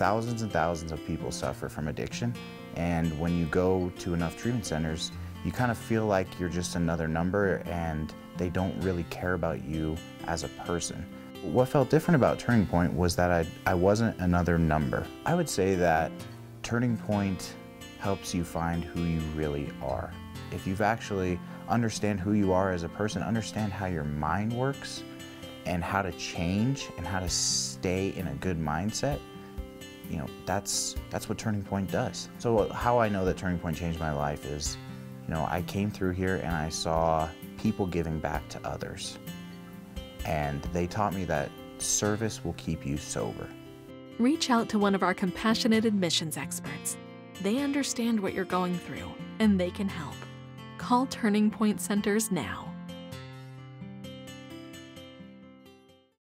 thousands and thousands of people suffer from addiction, and when you go to enough treatment centers, you kind of feel like you're just another number and they don't really care about you as a person. What felt different about Turning Point was that I wasn't another number. I would say that Turning Point helps you find who you really are. If you've actually understand who you are as a person, understand how your mind works and how to change and how to stay in a good mindset, you know, that's what Turning Point does. So how I know that Turning Point changed my life is, you know, I came through here and I saw people giving back to others. And they taught me that service will keep you sober. Reach out to one of our compassionate admissions experts. They understand what you're going through and they can help. Call Turning Point Centers now.